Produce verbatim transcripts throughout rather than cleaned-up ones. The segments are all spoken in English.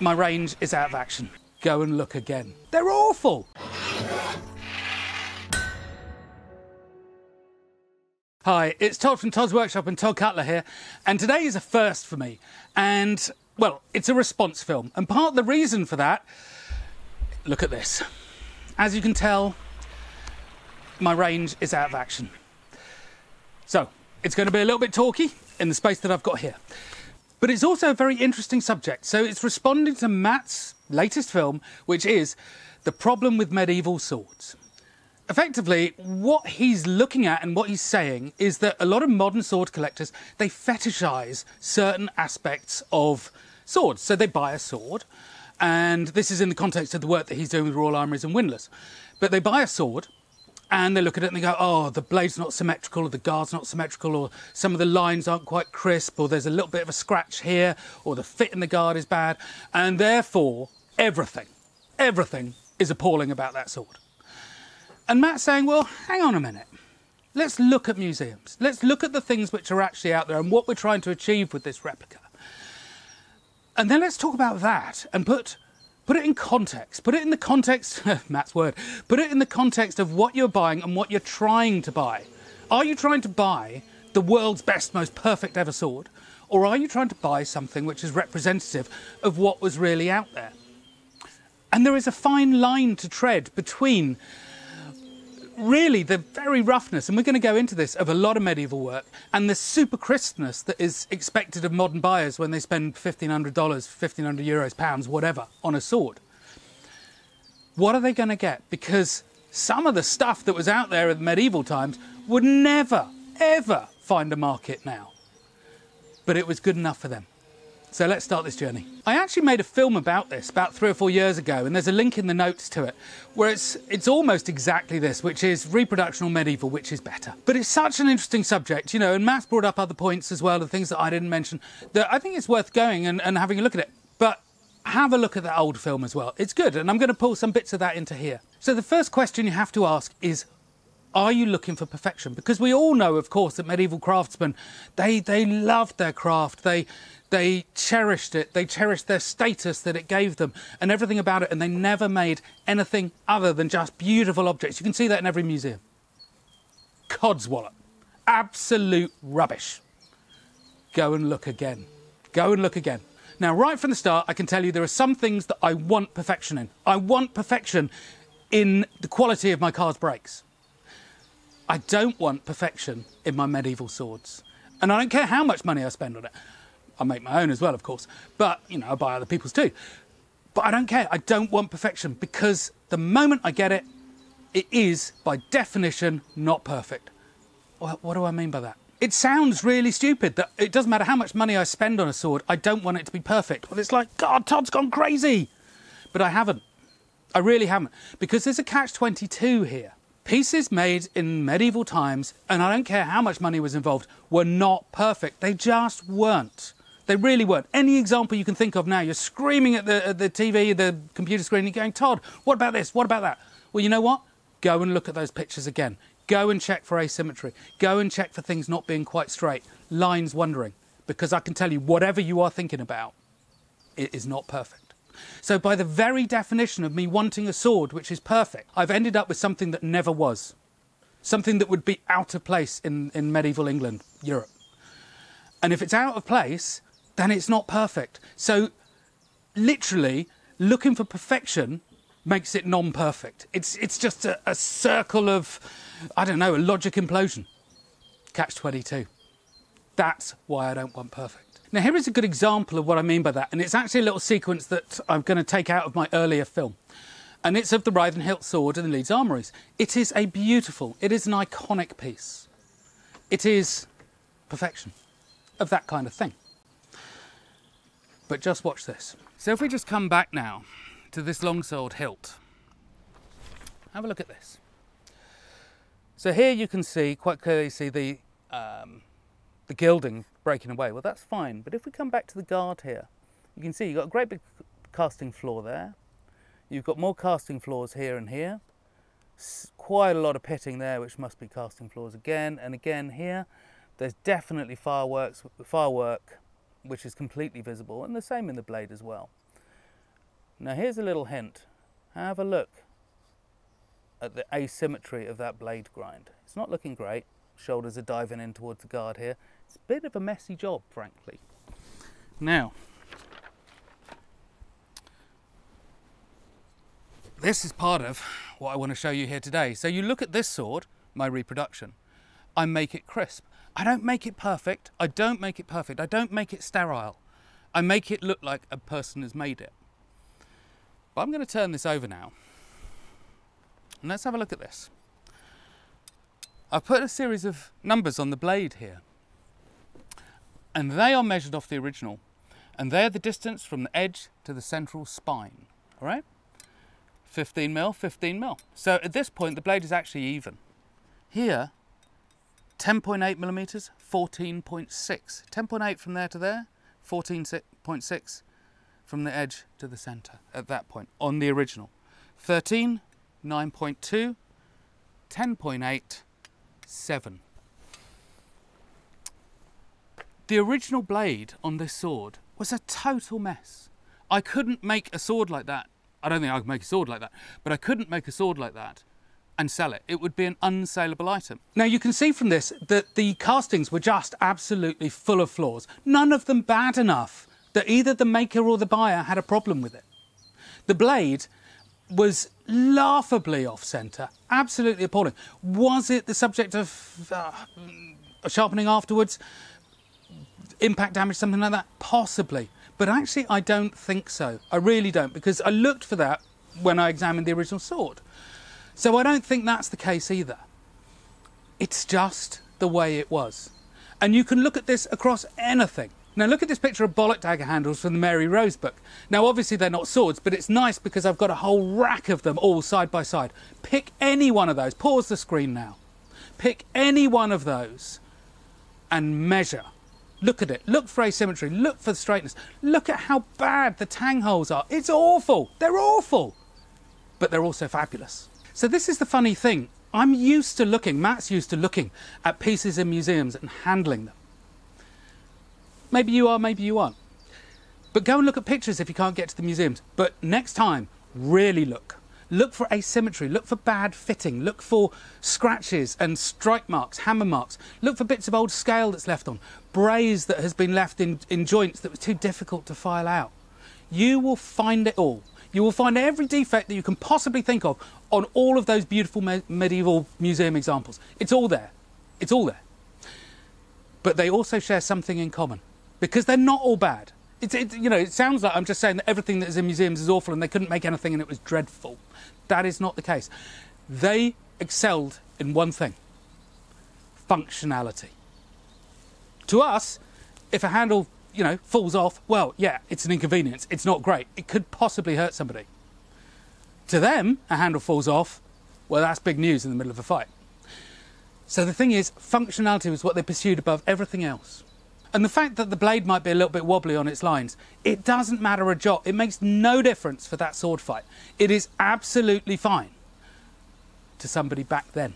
My range is out of action. Go and look again. They're awful. Hi, it's Tod from Tod's Workshop and Tod Cutler here, and today is a first for me, and, well, it's a response film, and part of the reason for that, look at this. As you can tell, my range is out of action. So, it's going to be a little bit talky in the space that I've got here, but it's also a very interesting subject, so it's responding to Matt's latest film, which is The Problem with Medieval Swords. Effectively, what he's looking at and what he's saying is that a lot of modern sword collectors, they fetishize certain aspects of swords. So they buy a sword, and this is in the context of the work that he's doing with Royal Armouries and Windlass. But they buy a sword, and they look at it and they go, oh, the blade's not symmetrical, or the guard's not symmetrical, or some of the lines aren't quite crisp, or there's a little bit of a scratch here, or the fit in the guard is bad. And therefore, everything, everything is appalling about that sword. And Matt's saying, well, hang on a minute. Let's look at museums. Let's look at the things which are actually out there and what we're trying to achieve with this replica. And then let's talk about that and put, put it in context. Put it in the context, Matt's word, put it in the context of what you're buying and what you're trying to buy. Are you trying to buy the world's best, most perfect ever sword? Or are you trying to buy something which is representative of what was really out there? And there is a fine line to tread between really the very roughness, and we're going to go into this, of a lot of medieval work, and the super crispness that is expected of modern buyers when they spend fifteen hundred dollars, fifteen hundred euros, pounds, whatever, on a sword. What are they going to get? Because some of the stuff that was out there in medieval times would never, ever find a market now. But it was good enough for them. So let's start this journey. I actually made a film about this about three or four years ago, and there's a link in the notes to it, where it's, it's almost exactly this, which is reproduction or medieval, which is better. But it's such an interesting subject, you know, and Matt's brought up other points as well, the things that I didn't mention, that I think it's worth going and, and having a look at it. But have a look at that old film as well. It's good, and I'm going to pull some bits of that into here. So the first question you have to ask is, are you looking for perfection? Because we all know, of course, that medieval craftsmen, they, they loved their craft. They, they cherished it. They cherished their status that it gave them and everything about it. And they never made anything other than just beautiful objects. You can see that in every museum. Codswallop. Absolute rubbish. Go and look again. Go and look again. Now, right from the start, I can tell you there are some things that I want perfection in. I want perfection in the quality of my car's brakes. I don't want perfection in my medieval swords. And I don't care how much money I spend on it. I make my own as well, of course. But, you know, I buy other people's too. But I don't care. I don't want perfection because the moment I get it, it is, by definition, not perfect. Well, what do I mean by that? It sounds really stupid that it doesn't matter how much money I spend on a sword, I don't want it to be perfect. Well, it's like, God, Tod's gone crazy. But I haven't. I really haven't. Because there's a catch twenty-two here. Pieces made in medieval times, and I don't care how much money was involved, were not perfect. They just weren't. They really weren't. Any example you can think of now, you're screaming at the, at the T V, the computer screen, and you're going, Tod, what about this? What about that? Well, you know what? Go and look at those pictures again. Go and check for asymmetry. Go and check for things not being quite straight. Lines wandering. Because I can tell you, whatever you are thinking about, it is not perfect. So by the very definition of me wanting a sword which is perfect, I've ended up with something that never was. Something that would be out of place in, in medieval England, Europe. And if it's out of place, then it's not perfect. So literally, looking for perfection makes it non-perfect. It's, it's just a, a circle of, I don't know, a logic implosion. catch twenty-two. That's why I don't want perfect. Now, here is a good example of what I mean by that, and it's actually a little sequence that I'm going to take out of my earlier film. And it's of the Writhen Hilt sword in the Leeds Armouries. It is a beautiful, it is an iconic piece. It is perfection of that kind of thing. But just watch this. So if we just come back now to this longsword hilt, have a look at this. So here you can see, quite clearly see the, um, the gilding breaking away. Well, that's fine, but if we come back to the guard here, you can see you've got a great big casting floor there. You've got more casting floors here and here. S quite a lot of pitting there, which must be casting floors again and again here. There's definitely fireworks, firework, which is completely visible, and the same in the blade as well. Now here's a little hint. Have a look at the asymmetry of that blade grind. It's not looking great. Shoulders are diving in towards the guard here. It's a bit of a messy job, frankly. Now, this is part of what I want to show you here today. So you look at this sword, my reproduction. I make it crisp. I don't make it perfect. I don't make it perfect. I don't make it sterile. I make it look like a person has made it. But I'm going to turn this over now. And let's have a look at this. I've put a series of numbers on the blade here. And they are measured off the original. And they're the distance from the edge to the central spine. All right? fifteen mil, fifteen mil. So at this point, the blade is actually even. Here, ten point eight millimeters, fourteen point six. ten point eight from there to there, fourteen point six from the edge to the center at that point on the original. thirteen, nine point two, ten point eight, seven. The original blade on this sword was a total mess. I couldn't make a sword like that. I don't think I could make a sword like that, but I couldn't make a sword like that and sell it. It would be an unsaleable item. Now you can see from this that the castings were just absolutely full of flaws. None of them bad enough that either the maker or the buyer had a problem with it. The blade was laughably off-centre, absolutely appalling. Was it the subject of uh, sharpening afterwards, impact damage, something like that? Possibly. But actually, I don't think so. I really don't, because I looked for that when I examined the original sword. So I don't think that's the case either. It's just the way it was. And you can look at this across anything. Now look at this picture of bollock dagger handles from the Mary Rose book. Now obviously they're not swords, but it's nice because I've got a whole rack of them all side by side. Pick any one of those. Pause the screen now. Pick any one of those and measure. Look at it, look for asymmetry, look for the straightness, look at how bad the tang holes are. It's awful, they're awful, but they're also fabulous. So this is the funny thing. I'm used to looking, Matt's used to looking at pieces in museums and handling them. Maybe you are, maybe you aren't. But go and look at pictures if you can't get to the museums. But next time, really look. Look for asymmetry, look for bad fitting, look for scratches and strike marks, hammer marks, look for bits of old scale that's left on, braze that has been left in, in joints that was too difficult to file out. You will find it all. You will find every defect that you can possibly think of on all of those beautiful me- medieval museum examples. It's all there. It's all there. But they also share something in common, because they're not all bad. It, it, you know, it sounds like I'm just saying that everything that is in museums is awful and they couldn't make anything and it was dreadful. That is not the case. They excelled in one thing, functionality. To us, if a handle, you know, falls off, well, yeah, it's an inconvenience. It's not great. It could possibly hurt somebody. To them, a handle falls off, well, that's big news in the middle of a fight. So the thing is, functionality was what they pursued above everything else. And the fact that the blade might be a little bit wobbly on its lines, it doesn't matter a jot. It makes no difference for that sword fight. It is absolutely fine to somebody back then,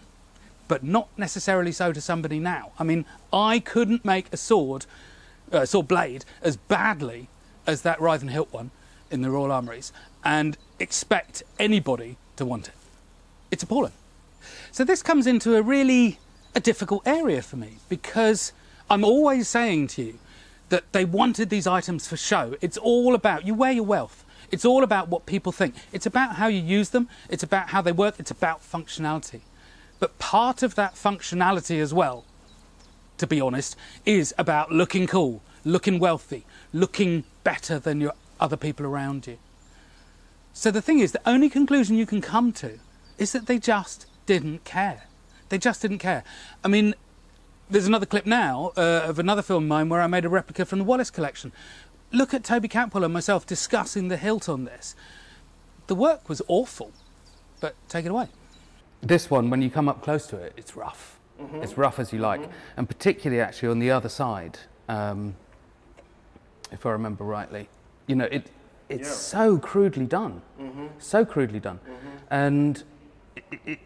but not necessarily so to somebody now. I mean, I couldn't make a sword, uh, sword blade as badly as that Writhen Hilt one in the Royal Armouries and expect anybody to want it. It's appalling. So this comes into a really a difficult area for me, because I'm always saying to you that they wanted these items for show. It's all about, you wear your wealth. It's all about what people think. It's about how you use them. It's about how they work. It's about functionality. But part of that functionality as well, to be honest, is about looking cool, looking wealthy, looking better than your other people around you. So the thing is, the only conclusion you can come to is that they just didn't care. They just didn't care. I mean, there's another clip now uh, of another film of mine where I made a replica from the Wallace Collection. Look at Toby Capwell and myself discussing the hilt on this. The work was awful, but take it away. This one, when you come up close to it, it's rough. Mm-hmm. It's rough as you like, mm-hmm. and particularly actually on the other side, um, if I remember rightly. You know, it, it's yeah. so crudely done, mm-hmm. so crudely done. Mm-hmm. And it, it,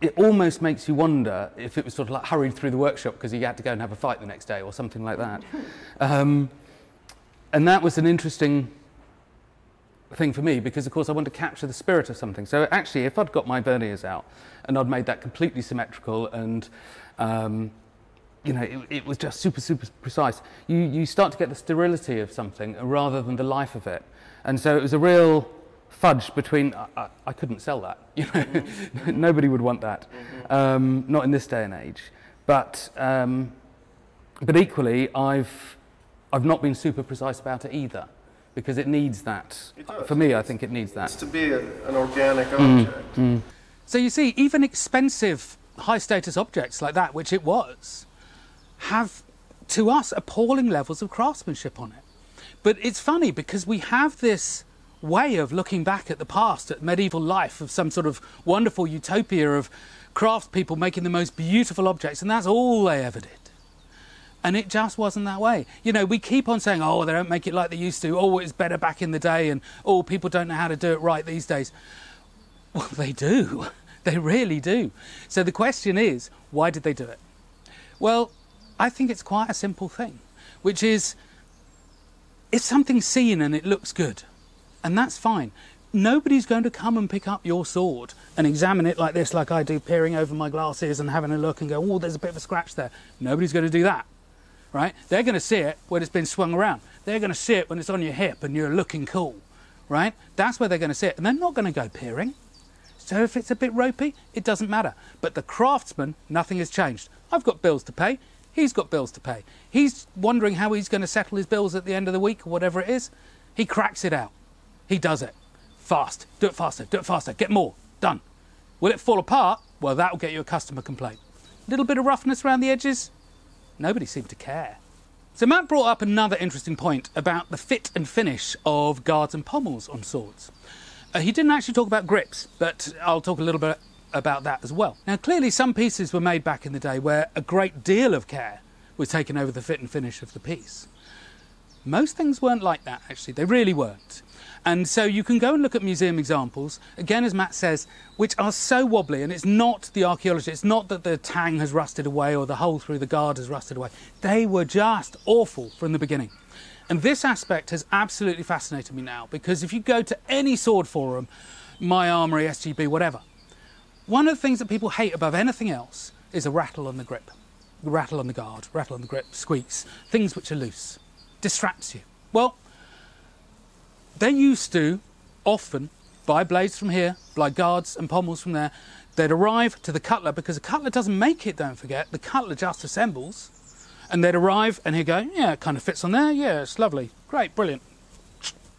It almost makes you wonder if it was sort of like hurried through the workshop because he had to go and have a fight the next day or something like that. Um, and that was an interesting thing for me, because of course I want to capture the spirit of something. So actually, if I'd got my verniers out and I'd made that completely symmetrical and um, you know, it, it was just super, super precise, you, you start to get the sterility of something rather than the life of it. And so it was a real fudge between, I, I, I couldn't sell that, you know, mm-hmm. Nobody would want that, mm-hmm. um, not in this day and age. But, um, but equally, I've, I've not been super precise about it either, because it needs that. It For me, it's, I think it needs that. It's to be a, an organic object. Mm, mm. So you see, even expensive, high-status objects like that, which it was, have, to us, appalling levels of craftsmanship on it. But it's funny, because we have this way of looking back at the past, at medieval life, of some sort of wonderful utopia of craftspeople making the most beautiful objects, and that's all they ever did. And it just wasn't that way. You know, we keep on saying, oh, they don't make it like they used to, oh, it's better back in the day, and oh, people don't know how to do it right these days. Well, they do. They really do. So the question is, why did they do it? Well, I think it's quite a simple thing, which is, if something's seen and it looks good, and that's fine. Nobody's going to come and pick up your sword and examine it like this, like I do, peering over my glasses and having a look and go, oh, there's a bit of a scratch there. Nobody's going to do that, right? They're going to see it when it's been swung around. They're going to see it when it's on your hip and you're looking cool, right? That's where they're going to see it, and they're not going to go peering. So if it's a bit ropey, it doesn't matter. But the craftsman, nothing has changed. I've got bills to pay. He's got bills to pay. He's wondering how he's going to settle his bills at the end of the week or whatever it is. He cracks it out. He does it. Fast. Do it faster. Do it faster. Get more. Done. Will it fall apart? Well, that will get you a customer complaint. A little bit of roughness around the edges? Nobody seemed to care. So Matt brought up another interesting point about the fit and finish of guards and pommels on swords. Uh, he didn't actually talk about grips, but I'll talk a little bit about that as well. Now, clearly some pieces were made back in the day where a great deal of care was taken over the fit and finish of the piece. Most things weren't like that, actually. They really weren't. And so you can go and look at museum examples, again, as Matt says, which are so wobbly, and it's not the archaeology, it's not that the tang has rusted away or the hole through the guard has rusted away. They were just awful from the beginning. And this aspect has absolutely fascinated me now, because if you go to any sword forum, My Armoury, S G B, whatever, one of the things that people hate above anything else is a rattle on the grip. Rattle on the guard, rattle on the grip, squeaks, things which are loose, distracts you. Well, they used to often buy blades from here, buy guards and pommels from there. They'd arrive to the cutler, because the cutler doesn't make it, don't forget. The cutler just assembles. And they'd arrive and he'd go, yeah, it kind of fits on there. Yeah, it's lovely. Great, brilliant.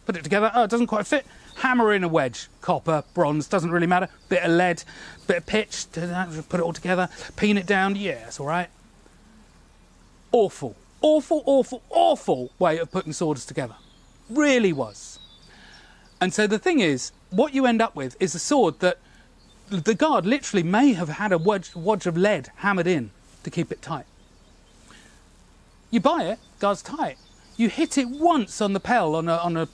Put it together. Oh, it doesn't quite fit. Hammer in a wedge. Copper, bronze, doesn't really matter. Bit of lead, bit of pitch. Put it all together. Peen it down. Yeah, it's all right. Awful, awful, awful, awful way of putting swords together. Really was. And so the thing is, what you end up with is a sword that the guard literally may have had a wedge, wedge of lead hammered in to keep it tight. You buy it, guard's tight. You hit it once on the pell, on, a, on a,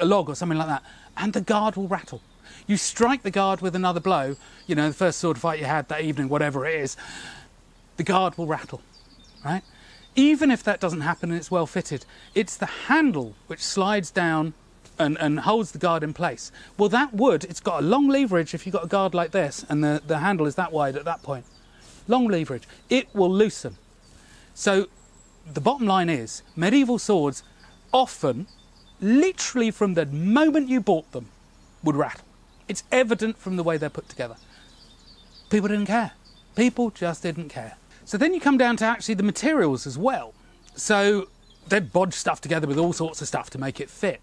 a log or something like that, and the guard will rattle. You strike the guard with another blow, you know, the first sword fight you had that evening, whatever it is, the guard will rattle, right? Even if that doesn't happen and it's well fitted, it's the handle which slides down and, and holds the guard in place. Well, that would, it's got a long leverage if you've got a guard like this, and the, the handle is that wide at that point. Long leverage. It will loosen. So the bottom line is, medieval swords often, literally from the moment you bought them, would rattle. It's evident from the way they're put together. People didn't care. People just didn't care. So then you come down to actually the materials as well. So they'd bodge stuff together with all sorts of stuff to make it fit.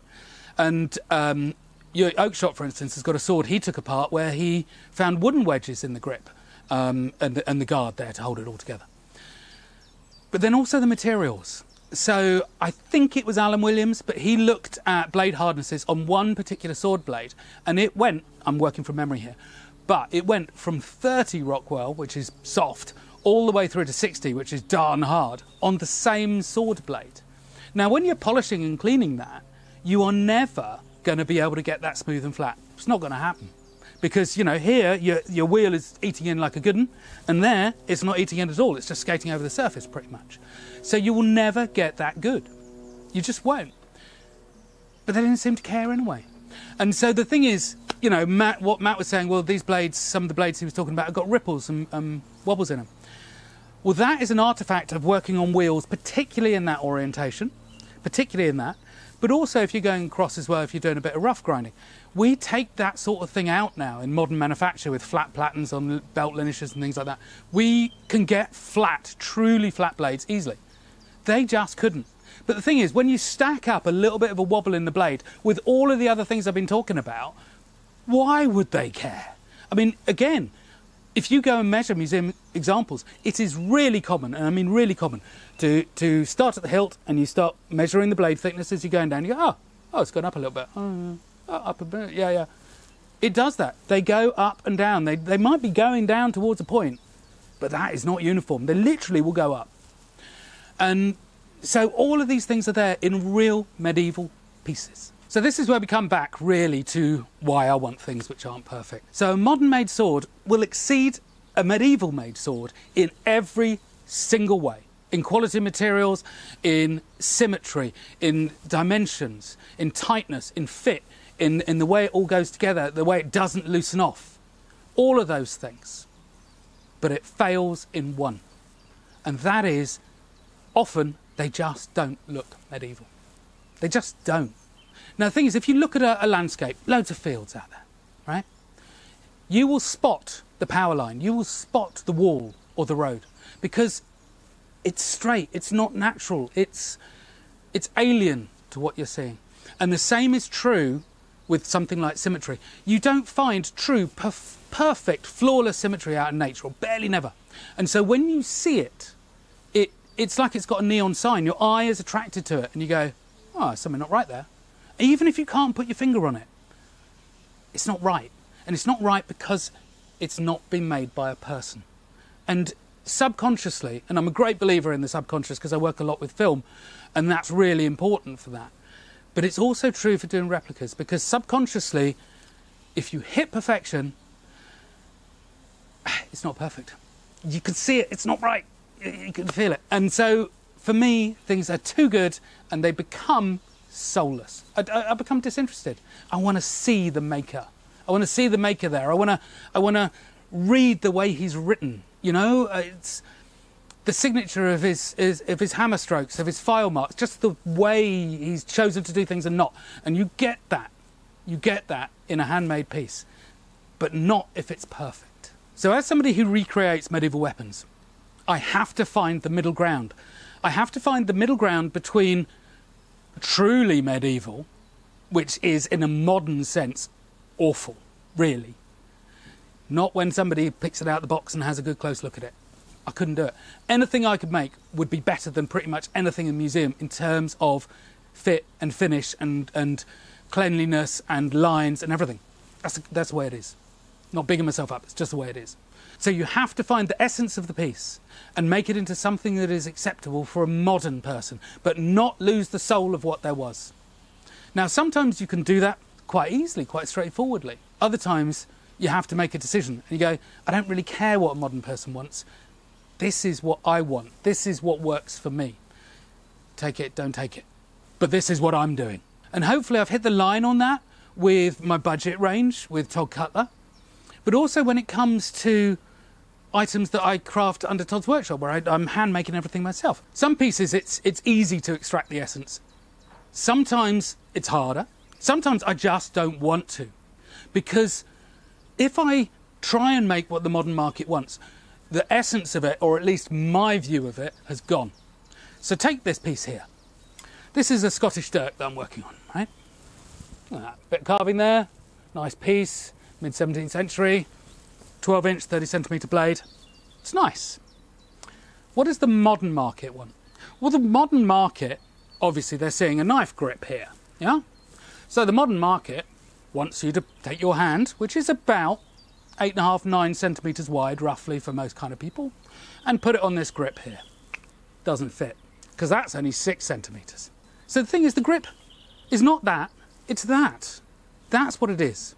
And um, your Oakeshott, for instance, has got a sword he took apart where he found wooden wedges in the grip um, and, and the guard there to hold it all together. But then also the materials. So I think it was Alan Williams, but he looked at blade hardnesses on one particular sword blade, and it went, I'm working from memory here, but it went from thirty Rockwell, which is soft, all the way through to sixty, which is darn hard, on the same sword blade. Now, when you're polishing and cleaning that, you are never going to be able to get that smooth and flat. It's not going to happen. Because, you know, here, your, your wheel is eating in like a good one, and there, it's not eating in at all. It's just skating over the surface, pretty much. So you will never get that good. You just won't. But they didn't seem to care anyway. And so the thing is, you know, Matt, what Matt was saying, well, these blades, some of the blades he was talking about have got ripples and um, wobbles in them. Well, that is an artifact of working on wheels, particularly in that orientation, particularly in that, but also if you're going across as well, if you're doing a bit of rough grinding. We take that sort of thing out now in modern manufacture with flat platens on belt linishes and things like that. We can get flat, truly flat blades easily. They just couldn't. But the thing is, when you stack up a little bit of a wobble in the blade with all of the other things I've been talking about, why would they care? I mean, again, if you go and measure museum examples, it is really common, and I mean really common, to, to start at the hilt and you start measuring the blade thickness as you're going down. You go, oh, oh, it's gone up a little bit. Oh, up a bit, yeah, yeah. It does that. They go up and down. They, they might be going down towards a point, but that is not uniform. They literally will go up. And so all of these things are there in real medieval pieces. So this is where we come back, really, to why I want things which aren't perfect. So a modern-made sword will exceed a medieval-made sword in every single way. In quality materials, in symmetry, in dimensions, in tightness, in fit, in, in the way it all goes together, the way it doesn't loosen off. All of those things. But it fails in one. And that is, often, they just don't look medieval. They just don't. Now, the thing is, if you look at a, a landscape, loads of fields out there, right? You will spot the power line. You will spot the wall or the road because it's straight. It's not natural. It's, it's alien to what you're seeing. And the same is true with something like symmetry. You don't find true, perf perfect, flawless symmetry out in nature, or barely never. And so when you see it, it, it's like it's got a neon sign. Your eye is attracted to it, and you go, oh, there's something not right there. Even if you can't put your finger on it, it's not right. And it's not right because it's not been made by a person. And subconsciously, and I'm a great believer in the subconscious because I work a lot with film, and that's really important for that. But it's also true for doing replicas because subconsciously, if you hit perfection, it's not perfect. You can see it, it's not right. You can feel it. And so for me, things are too good and they become soulless. I, I, I become disinterested. I want to see the maker. I want to see the maker there. I want to. I want to read the way he's written. You know, it's the signature of his, his of his hammer strokes, of his file marks, just the way he's chosen to do things and not. And you get that. You get that in a handmade piece, but not if it's perfect. So, as somebody who recreates medieval weapons, I have to find the middle ground. I have to find the middle ground between truly medieval, which is in a modern sense awful, really. Not when somebody picks it out of the box and has a good close look at it. I couldn't do it. Anything I could make would be better than pretty much anything in the museum in terms of fit and finish and, and cleanliness and lines and everything. That's, that's the way it is. Not bigging myself up, it's just the way it is. So you have to find the essence of the piece and make it into something that is acceptable for a modern person, but not lose the soul of what there was. Now, sometimes you can do that quite easily, quite straightforwardly. Other times, you have to make a decision and you go, I don't really care what a modern person wants. This is what I want. This is what works for me. Take it, don't take it. But this is what I'm doing. And hopefully I've hit the line on that with my budget range, with Tod Cutler. But also when it comes to items that I craft under Tod's Workshop, where I, I'm hand-making everything myself. Some pieces, it's, it's easy to extract the essence. Sometimes it's harder. Sometimes I just don't want to. Because if I try and make what the modern market wants, the essence of it, or at least my view of it, has gone. So take this piece here. This is a Scottish dirk that I'm working on, right? A bit of carving there, nice piece. mid seventeenth century, twelve inch, thirty centimetre blade. It's nice. What does the modern market want? Well, the modern market, obviously they're seeing a knife grip here, yeah? So the modern market wants you to take your hand, which is about eight and a half, nine centimetres wide, roughly, for most kind of people, and put it on this grip here. Doesn't fit, because that's only six centimetres. So the thing is, the grip is not that, it's that. That's what it is.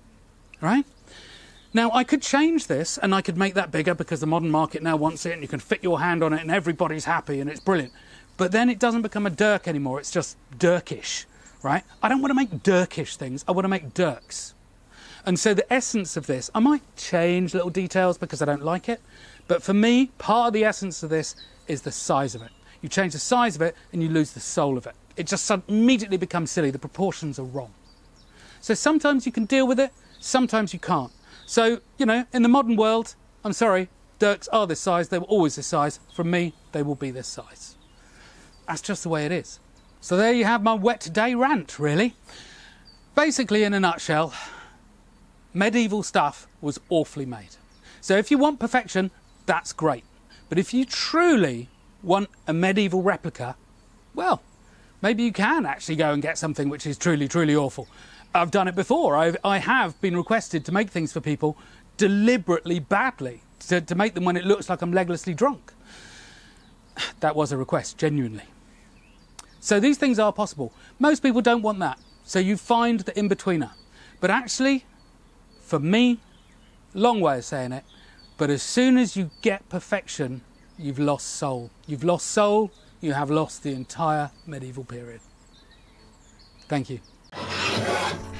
Right? Now, I could change this and I could make that bigger because the modern market now wants it and you can fit your hand on it and everybody's happy and it's brilliant. But then it doesn't become a dirk anymore, it's just dirkish. right? I don't want to make dirkish things, I want to make dirks. And so the essence of this, I might change little details because I don't like it, but for me, part of the essence of this is the size of it. You change the size of it and you lose the soul of it. It just immediately becomes silly, the proportions are wrong. So sometimes you can deal with it, sometimes you can't. So, you know, in the modern world, I'm sorry, dirks are this size, they were always this size. From me, they will be this size. That's just the way it is. So there you have my wet day rant, really. Basically, in a nutshell, medieval stuff was awfully made. So if you want perfection, that's great. But if you truly want a medieval replica, well, maybe you can actually go and get something which is truly, truly awful. I've done it before. I've, I have been requested to make things for people deliberately badly, to, to make them when it looks like I'm leglessly drunk. That was a request, genuinely. So these things are possible. Most people don't want that, so you find the in-betweener. But actually, for me, long way of saying it, but as soon as you get perfection, you've lost soul. You've lost soul, you have lost the entire medieval period. Thank you.